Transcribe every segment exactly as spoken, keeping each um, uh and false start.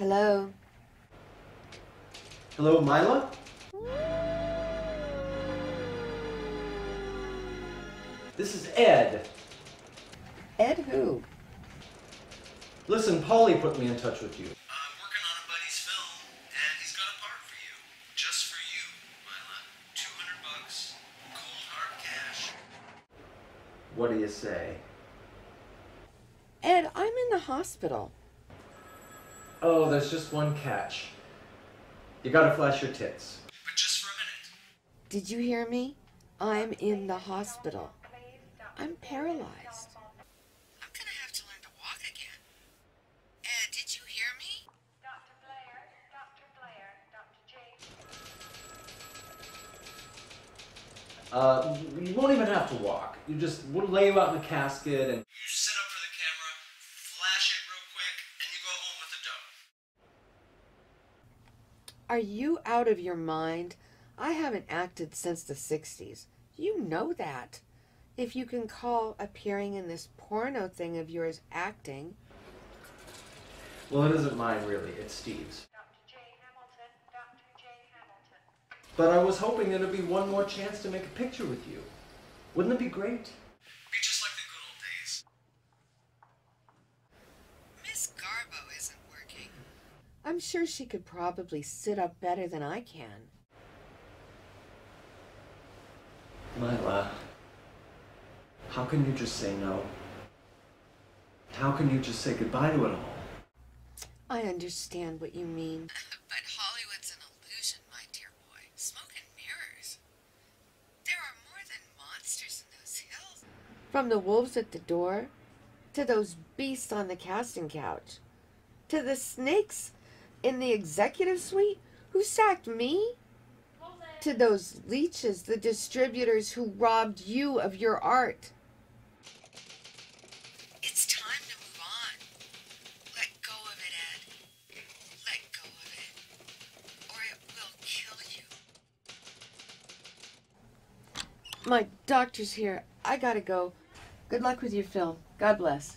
Hello. Hello, Mila? This is Ed. Ed who? Listen, Paulie put me in touch with you. I'm working on a buddy's film, and he's got a part for you. Just for you, Mila. two hundred bucks, cold hard cash. What do you say? Ed, I'm in the hospital. Oh, there's just one catch. You gotta flash your tits. But just for a minute. Did you hear me? I'm in the hospital. I'm paralyzed. I'm gonna have to learn to walk again. Ed, did you hear me? Doctor Blair, Doctor Blair, Doctor James. Uh, you won't even have to walk. You just, we'll lay you out in a casket and... You sit up for the camera, flash it real quick, and you go home with the dough. Are you out of your mind? I haven't acted since the sixties. You know that. If you can call appearing in this porno thing of yours acting. Well, it isn't mine, really. It's Steve's. Doctor J. Hamilton, Doctor J. Hamilton. But I was hoping there'd be one more chance to make a picture with you. Wouldn't it be great? Be just like the good old days. Miss Garbo isn't working. I'm sure she could probably sit up better than I can. Mila. How can you just say no? How can you just say goodbye to it all? I understand what you mean. But Hollywood's an illusion, my dear boy. Smoke and mirrors. There are more than monsters in those hills. From the wolves at the door, to those beasts on the casting couch, to the snakes in the executive suite who sacked me. To those leeches, the distributors who robbed you of your art. It's time to move on. Let go of it, Ed. Let go of it, or it will kill you. My doctor's here. I gotta go. Good luck with your film. God bless.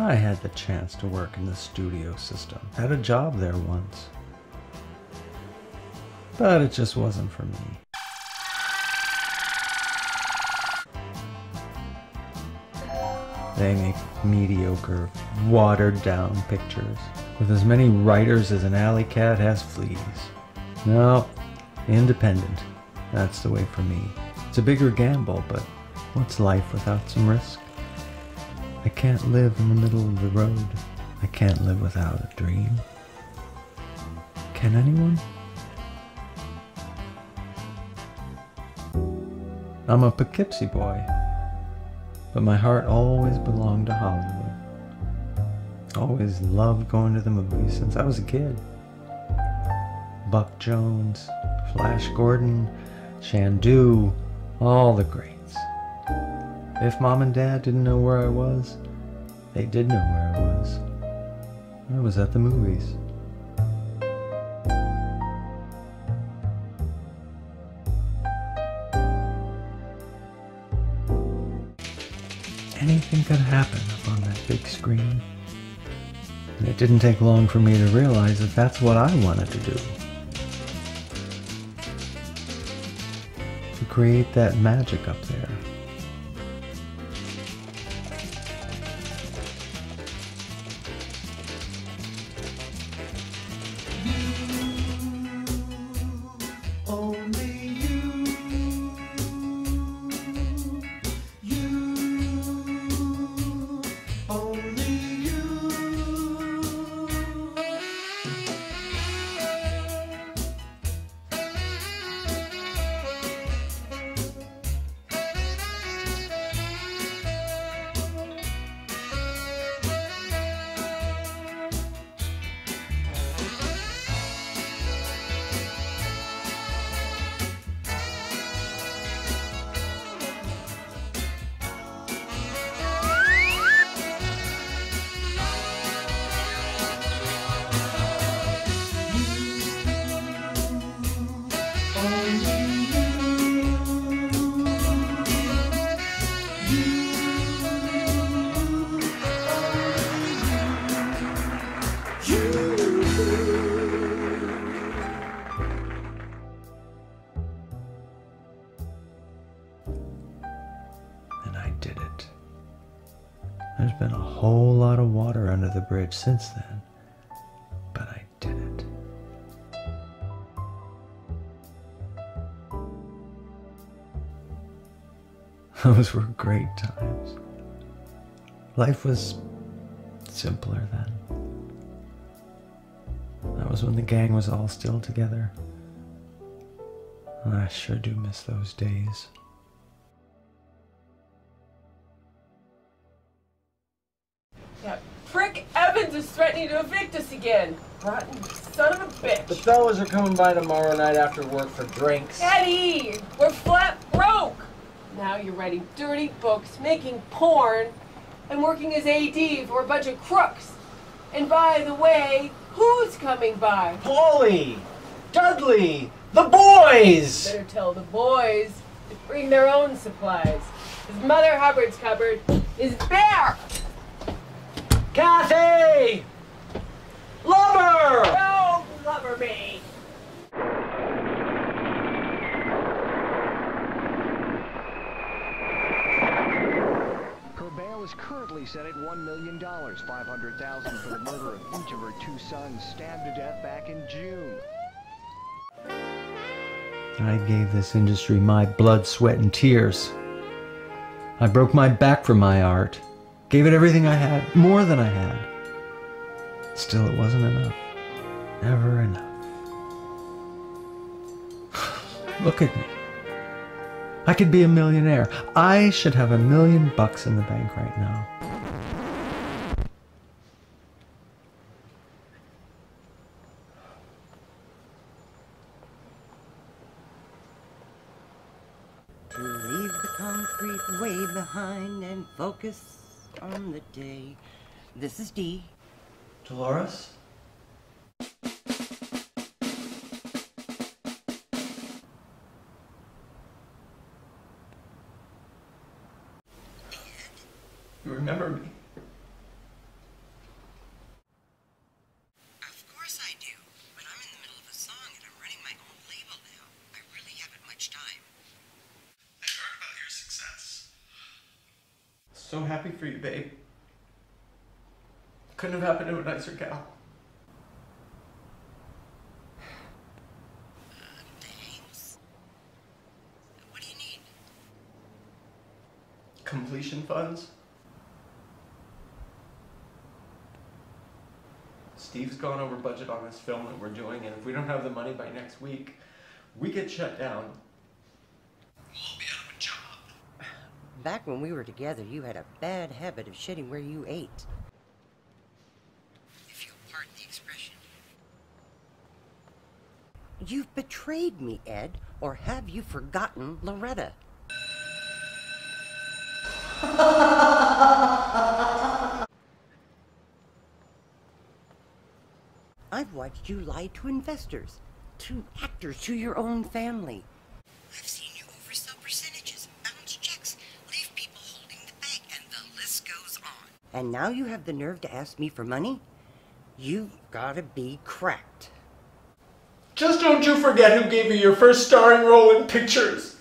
I had the chance to work in the studio system. Had a job there once. But it just wasn't for me. They make mediocre, watered-down pictures with as many writers as an alley cat has fleas. No, independent. That's the way for me. It's a bigger gamble, but what's life without some risk? I can't live in the middle of the road. I can't live without a dream. Can anyone? I'm a Poughkeepsie boy, but my heart always belonged to Hollywood. Always loved going to the movies since I was a kid. Buck Jones, Flash Gordon, Shandu, all the greats. If Mom and Dad didn't know where I was, they did know where I was. I was at the movies. Anything could happen up on that big screen. And it didn't take long for me to realize that that's what I wanted to do. To create that magic up there. been a whole lot of water under the bridge since then, but I did it. Those were great times. Life was simpler then. That was when the gang was all still together. I sure do miss those days. That prick Evans is threatening to evict us again. Rotten son of a bitch. The fellas are coming by tomorrow night after work for drinks. Eddie, we're flat broke. Now you're writing dirty books, making porn, and working as A D for a bunch of crooks. And by the way, who's coming by? Paulie, Dudley, the boys! Better tell the boys to bring their own supplies. His mother Hubbard's cupboard is bare! Kathy! Lover! Don't lover me! Her bail is currently set at one million dollars, five hundred thousand dollars for the murder of each of her two sons stabbed to death back in June. I gave this industry my blood, sweat, and tears. I broke my back for my art. Gave it everything I had, more than I had. Still, it wasn't enough. Never enough. Look at me. I could be a millionaire. I should have a million bucks in the bank right now. Way behind and focus on the day. This is D. Dolores? You remember me? Of course I do. But I'm in the middle of a song and I'm running my own label now. I really haven't much time. I heard about your success. So happy for you, babe. Couldn't have happened to a nicer gal. Uh, thanks. What do you need? Completion funds. Steve's gone over budget on this film that we're doing, and if we don't have the money by next week, we get shut down. Back when we were together, you had a bad habit of shitting where you ate. If you'll pardon the expression. You've betrayed me, Ed, or have you forgotten Loretta? I've watched you lie to investors, to actors, to your own family. I've seen you oversell percentage. And now you have the nerve to ask me for money? You've gotta be cracked. Just don't you forget who gave you your first starring role in pictures.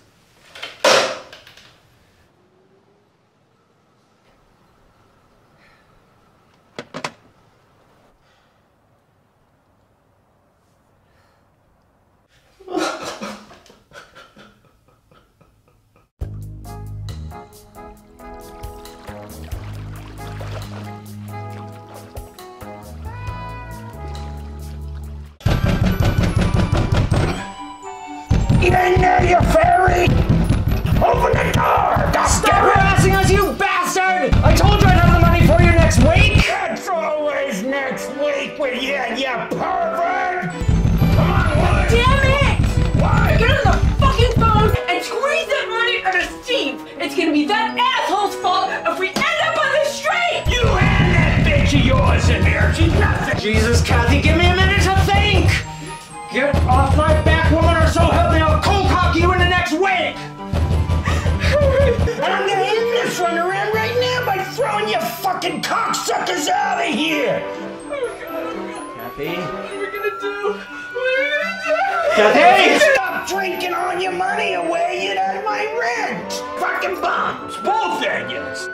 Both engines!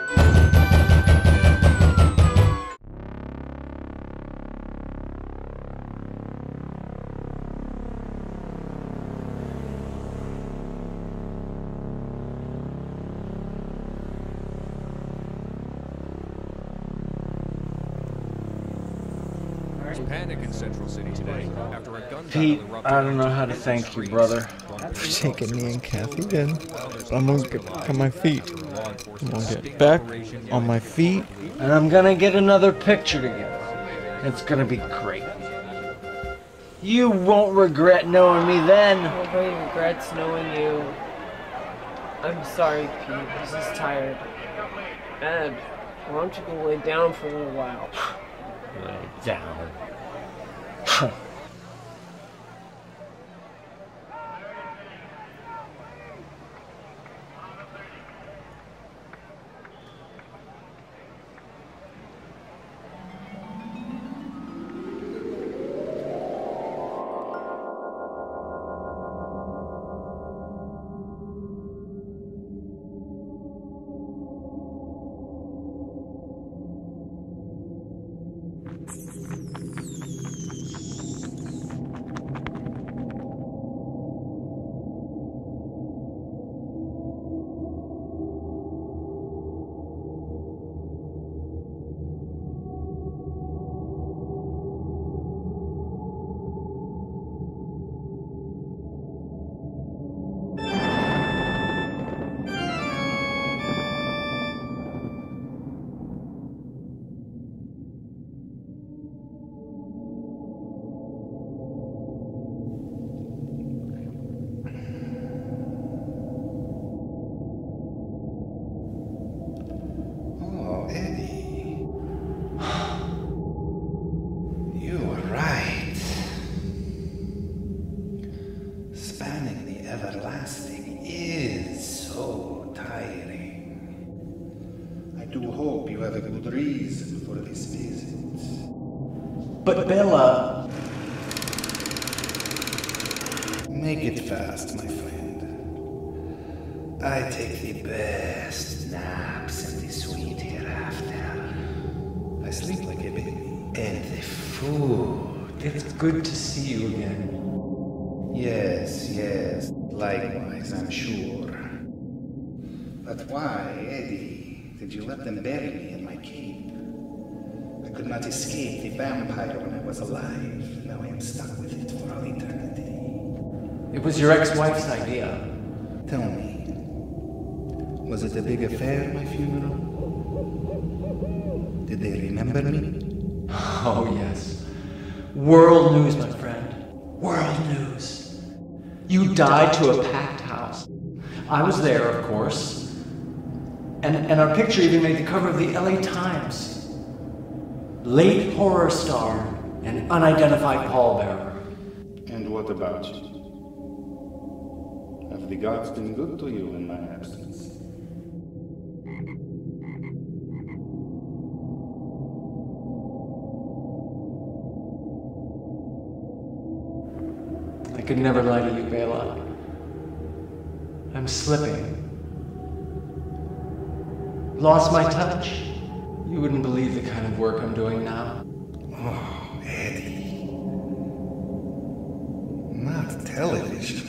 panic in Central City today after a gunshot. Pete, I don't know how to thank you, brother. For taking me and Kathy then. I'm gonna get back on my feet. I'm gonna get back on my feet. And I'm gonna get another picture together. It's gonna be great. You won't regret knowing me then. Nobody regrets knowing you. I'm sorry, Pete. I'm just tired. Ed, why don't you go lay down for a little while? Lay down. But Bela... Make it fast, my friend. I take the best naps in the sweet hereafter. I sleep like a baby. And the food. It's good to see you again. Yes, yes. Likewise, I'm sure. But why, Eddie, did you let them bury me in my cave? I could not escape the vampire when I was alive. Now I am stuck with it for all eternity. It was your ex-wife's idea. Tell me, was it a big affair, my funeral? Did they remember me? Oh, yes. World news, my friend. World news. You died to a packed house. I was there, of course. And, and our picture even made the cover of the L A Times. Late horror star and unidentified pallbearer. And what about you? Have the gods been good to you in my absence? I could never lie to you, Bela. I'm slipping. Lost my touch. You wouldn't believe the kind of work I'm doing now. Oh, Eddie. Not television.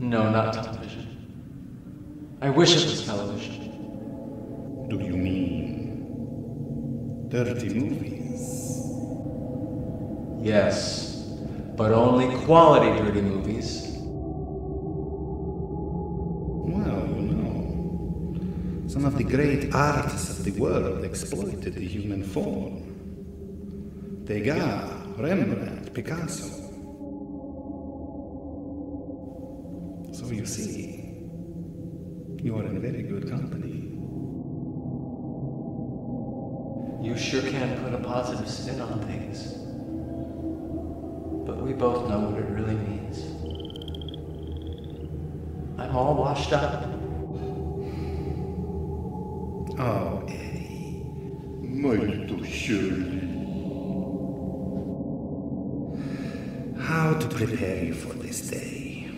No, not television. I wish it was television. Do you mean dirty movies? Yes, but only quality dirty movies. Some of the great artists of the world exploited the human form. Degas, Rembrandt, Picasso. So you see, you are in very good company. You sure can put a positive spin on things. But we both know what it really means. I'm all washed up. Oh, Eddie, muito surely. How to prepare you for this day?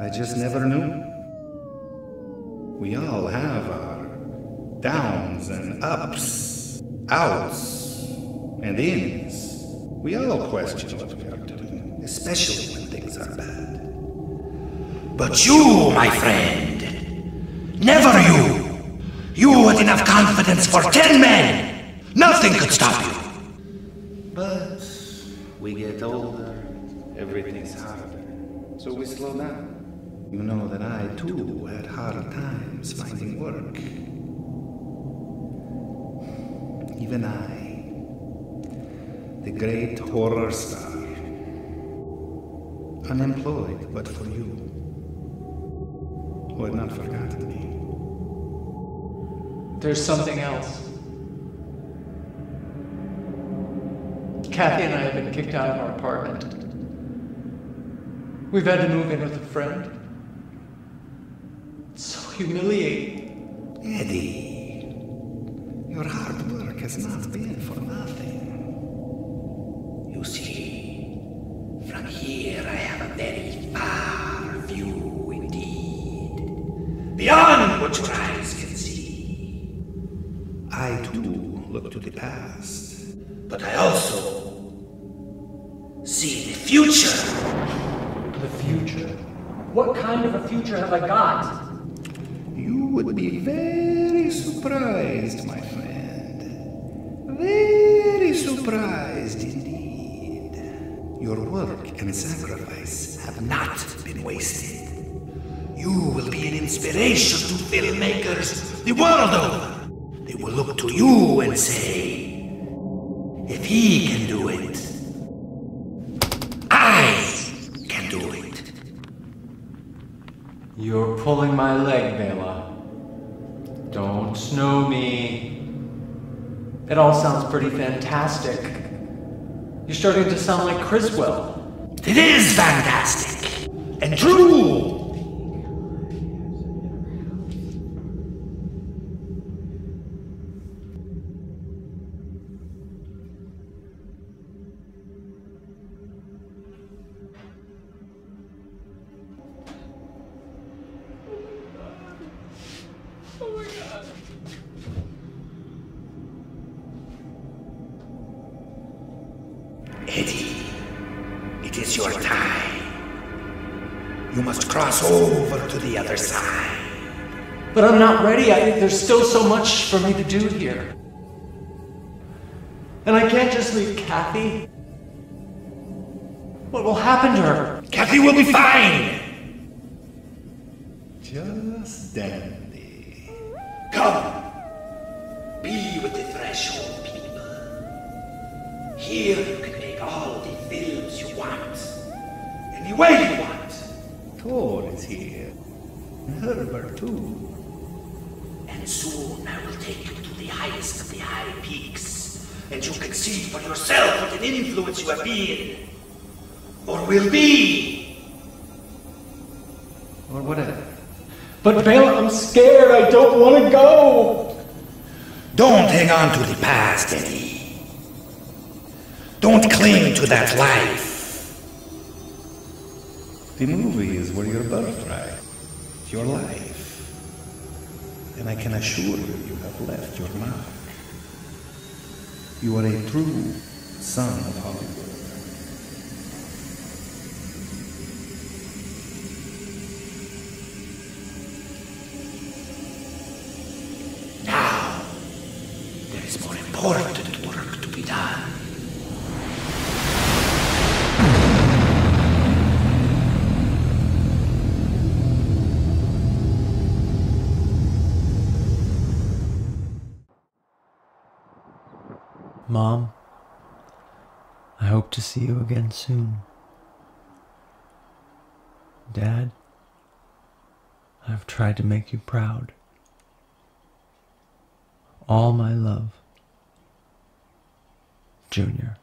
I just never knew. We all have our downs and ups, outs and ins. We all question what we are doing, especially when things are bad. But you, my friend, never you! You had enough confidence for ten men! Nothing could stop you. But we get older, everything's harder, so we slow down. You know that I, too, had hard times finding work. Even I, the great horror star, unemployed but for you, who had not forgotten me. There's something else. Kathy and I have been kicked out of our apartment. We've had to move in with a friend. It's so humiliating. Eddie, your hard work has not been for nothing. You see, from here I have a very far view indeed, beyond what your eyes can see. I too look to the past, but I also see the future. The future? What kind of a future have I got? You would be very surprised, my friend. Very surprised indeed. Your work and sacrifice have not been wasted. You will be an inspiration to filmmakers the world over. They will look to you and say, if he can do it, you're pulling my leg, Bela. Don't snow me. It all sounds pretty fantastic. You're starting to sound like Criswell. It is fantastic. And true. But I'm not ready. I, there's still so much for me to do here. And I can't just leave Kathy. What will happen to her? Kathy will be fine! Just dandy. Come! Be with the Threshold people. Here you can make all the films you want. Any way you want. Thor is here. Herbert too. And soon I will take you to the highest of the high peaks, and you can see for yourself what an influence you have been, or will be, or whatever. But Bela, I'm scared. I don't want to go. Don't hang on to the past, Eddie. Don't cling to that life. The movies were your birthright, your life. And I can assure you, you have left your mark. You are a true son of Hollywood. Now, there is more important work to be done. Mom, I hope to see you again soon. Dad, I've tried to make you proud. All my love, Junior.